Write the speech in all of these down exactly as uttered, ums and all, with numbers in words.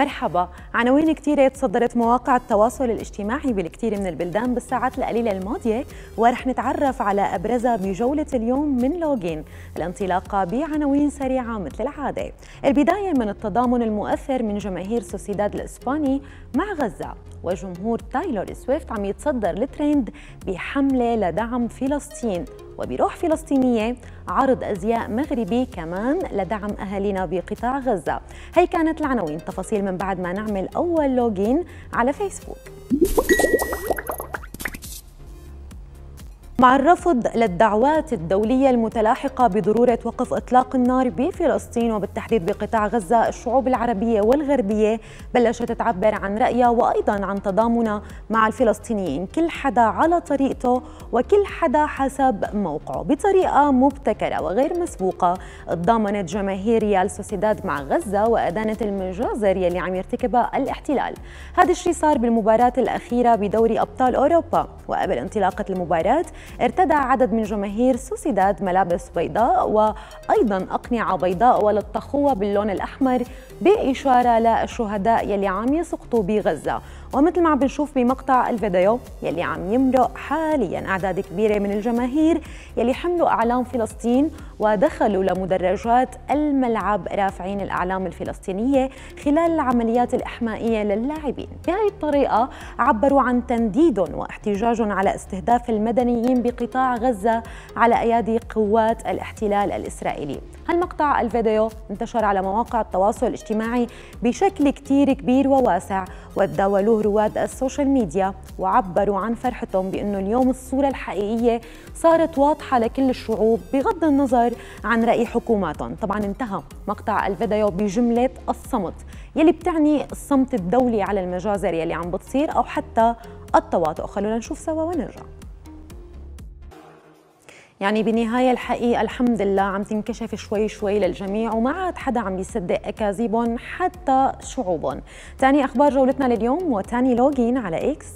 مرحبا. عناوين كثيرة تصدرت مواقع التواصل الاجتماعي بالكثير من البلدان بالساعات القليلة الماضية، ورح نتعرف على أبرزها بجولة اليوم من لوجين. الانطلاقة بعناوين سريعة مثل العادة. البداية من التضامن المؤثر من جماهير سوسيداد الإسباني مع غزة، وجمهور تايلور سويفت عم يتصدر الترند بحملة لدعم فلسطين، وبروح فلسطينية عرض أزياء مغربي كمان لدعم أهالينا بقطاع غزة. هي كانت العناوين، تفاصيل من بعد ما نعمل أول لوجين على فيسبوك. مع الرفض للدعوات الدولية المتلاحقة بضرورة وقف إطلاق النار بفلسطين وبالتحديد بقطاع غزة، الشعوب العربية والغربية بلشت تعبر عن رأيها وأيضاً عن تضامنها مع الفلسطينيين، كل حدا على طريقته وكل حدا حسب موقعه. بطريقة مبتكرة وغير مسبوقة تضامنت جماهير ريال سوسيداد مع غزة وأدانت المجازر يلي عم يرتكبها الاحتلال. هذا الشيء صار بالمباراة الأخيرة بدوري أبطال أوروبا، وقبل انطلاقة المباراة ارتدى عدد من جماهير سوسيداد ملابس بيضاء وأيضاً أقنعة بيضاء ولطخوها باللون الأحمر بإشارة للشهداء يلي عم يسقطوا بغزة. ومثل ما عم بنشوف بمقطع الفيديو يلي عم يمرق حالياً، أعداد كبيرة من الجماهير يلي حملوا أعلام فلسطين ودخلوا لمدرجات الملعب رافعين الأعلام الفلسطينية خلال العمليات الإحمائية للاعبين. بهذه الطريقة عبروا عن تنديدهم واحتجاجهم على استهداف المدنيين بقطاع غزة على أيادي قوات الاحتلال الإسرائيلي. هالمقطع الفيديو انتشر على مواقع التواصل الاجتماعي بشكل كتير كبير وواسع، وتداولوه رواد السوشيال ميديا وعبروا عن فرحتهم بأنه اليوم الصورة الحقيقية صارت واضحة لكل الشعوب بغض النظر عن رأي حكوماتهم. طبعا انتهى مقطع الفيديو بجملة الصمت يلي بتعني الصمت الدولي على المجازر يلي عم بتصير أو حتى التواطؤ. خلونا نشوف سوا ونرجع. يعني بالنهاية الحقيقة الحمد لله عم تنكشف شوي شوي للجميع، وما عاد حدا عم يصدق أكاذيبهم حتى شعوبهم. تاني أخبار جولتنا لليوم وتاني لوجين على إكس.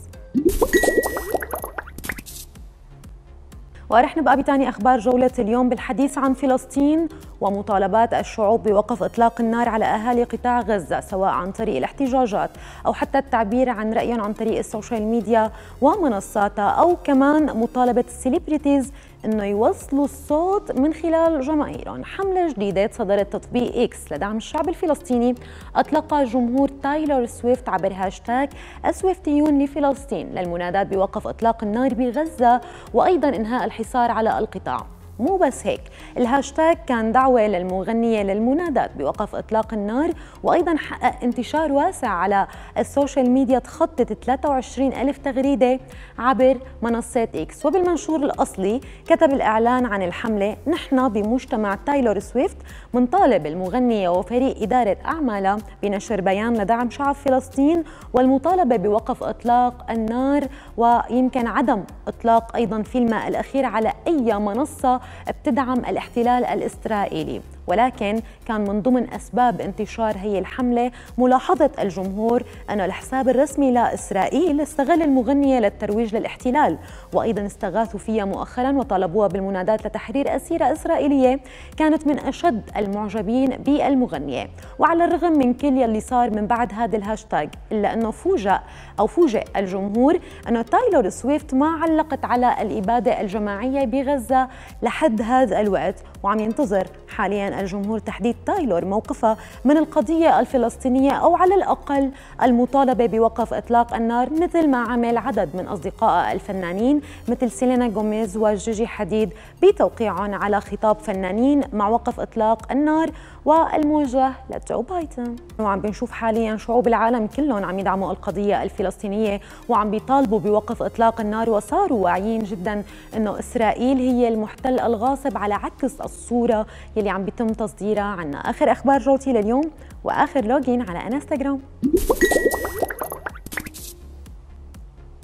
ورح نبقى بتاني أخبار جولة اليوم بالحديث عن فلسطين ومطالبات الشعوب بوقف إطلاق النار على أهالي قطاع غزة، سواء عن طريق الاحتجاجات أو حتى التعبير عن رأيهم عن طريق السوشيال ميديا ومنصاتها، أو كمان مطالبة السليبريتيز إنه يوصلوا الصوت من خلال جماهيرهم. حملة جديدة صدرت تطبيق إكس لدعم الشعب الفلسطيني أطلقها جمهور تايلور سويفت عبر هاشتاج السويفتيون لفلسطين للمناداة بوقف إطلاق النار بغزة وأيضاً إنهاء الحصار على القطاع. مو بس هيك، الهاشتاج كان دعوة للمغنية للمناداة بوقف إطلاق النار، وأيضاً حقق انتشار واسع على السوشيال ميديا، تخطت ثلاثة وعشرين ألف تغريدة عبر منصات إكس. وبالمنشور الأصلي كتب الإعلان عن الحملة: نحن بمجتمع تايلور سويفت منطالب المغنية وفريق إدارة أعمالها بنشر بيان لدعم شعب فلسطين والمطالبة بوقف إطلاق النار، ويمكن عدم إطلاق أيضاً فيلمها الأخير على أي منصة بتدعم الاحتلال الإسرائيلي. ولكن كان من ضمن أسباب انتشار هي الحملة ملاحظة الجمهور أن الحساب الرسمي لإسرائيل استغل المغنية للترويج للاحتلال، وأيضا استغاثوا فيها مؤخرا وطالبوها بالمنادات لتحرير أسيرة إسرائيلية كانت من أشد المعجبين بالمغنية. وعلى الرغم من كل يلي صار من بعد هذا الهاشتاج، إلا أنه فوجئ أو فوجئ الجمهور أنه تايلور سويفت ما علقت على الإبادة الجماعية بغزة لحد هذا الوقت، وعم ينتظر حاليا الجمهور تحديد تايلور موقفها من القضية الفلسطينية، أو على الأقل المطالبة بوقف إطلاق النار، مثل ما عمل عدد من أصدقائها الفنانين مثل سيلينا غوميز وجيجي حديد بتوقيعهم على خطاب فنانين مع وقف إطلاق النار والموجه لجو بايدن. وعم بنشوف حاليا شعوب العالم كلهم عم يدعموا القضية الفلسطينية وعم بيطالبوا بوقف إطلاق النار، وصاروا واعيين جدا إنه إسرائيل هي المحتل الغاصب على عكس الصورة يلي عم بيتم تصديرها عنا. آخر أخبار جولتي لليوم وآخر لوجين على انستغرام.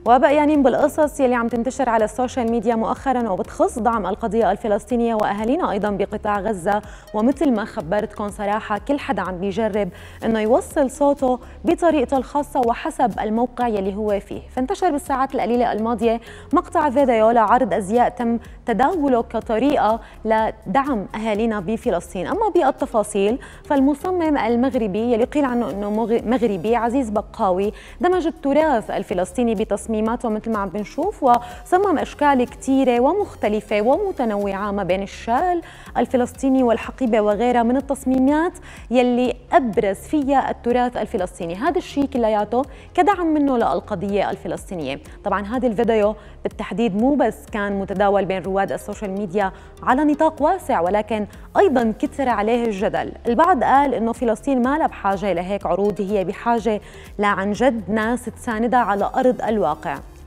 وبيانين بالقصص يلي عم تنتشر على السوشيال ميديا مؤخرا وبتخص دعم القضية الفلسطينية وأهالينا أيضا بقطاع غزة. ومثل ما خبرتكم صراحة كل حدا عم بيجرب أنه يوصل صوته بطريقته الخاصة وحسب الموقع يلي هو فيه. فانتشر بالساعات القليلة الماضية مقطع فيديو لعرض أزياء تم تداوله كطريقة لدعم أهالينا بفلسطين. أما بالتفاصيل فالمصمم المغربي يلي قيل عنه أنه مغربي عزيز بقاوي دمج التراث الفلسطيني بتصميم تصميماته مثل ما عم بنشوف، وصمم اشكال كثيره ومختلفه ومتنوعه ما بين الشال الفلسطيني والحقيبه وغيرها من التصميمات يلي ابرز فيها التراث الفلسطيني. هذا الشيء كلياته كدعم منه للقضيه الفلسطينيه. طبعا هذا الفيديو بالتحديد مو بس كان متداول بين رواد السوشيال ميديا على نطاق واسع، ولكن ايضا كثر عليه الجدل. البعض قال انه فلسطين ما لها بحاجه لهيك عروض، هي بحاجه لعن جد ناس تساندها على ارض الواقع.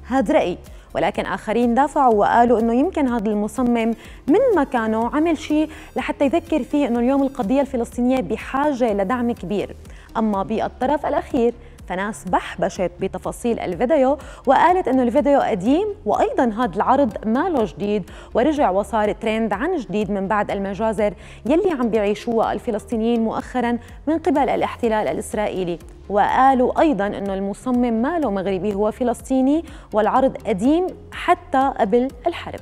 هذا رأيي، ولكن آخرين دافعوا وقالوا أنه يمكن هذا المصمم من مكانه عمل شيء لحتى يذكر فيه أنه اليوم القضية الفلسطينية بحاجة لدعم كبير. أما بالطرف الأخير فناس بحبشت بتفاصيل الفيديو وقالت أنه الفيديو قديم، وأيضا هذا العرض ماله جديد ورجع وصار ترند عن جديد من بعد المجازر يلي عم بيعيشوها الفلسطينيين مؤخرا من قبل الاحتلال الإسرائيلي. وقالوا أيضاً أنه المصمم ماله مغربي، هو فلسطيني، والعرض قديم حتى قبل الحرب.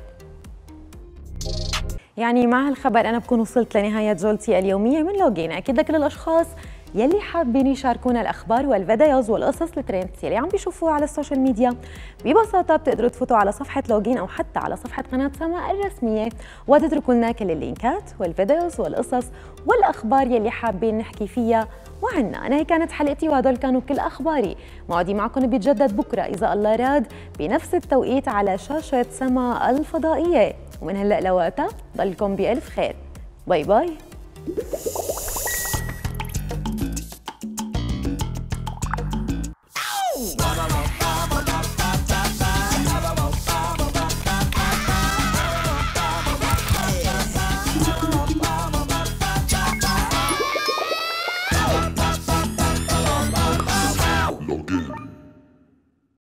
يعني مع هالخبر أنا بكون وصلت لنهاية جولتي اليومية من لوجين. أكيد كل الأشخاص يلي حابين يشاركونا الأخبار والفيديوز والقصص الترندز يلي عم بيشوفوها على السوشيال ميديا ببساطة بتقدروا تفوتوا على صفحة لوجين أو حتى على صفحة قناة سما الرسمية وتتركوا لنا كل اللينكات والفيديوز والقصص والأخبار يلي حابين نحكي فيها وعنا. أنا هي كانت حلقتي وهدول كانوا كل أخباري. موعدي معكم بيتجدد بكرة إذا الله راد بنفس التوقيت على شاشة سما الفضائية، ومن هلأ لوقتها ضلكم بألف خير. باي باي.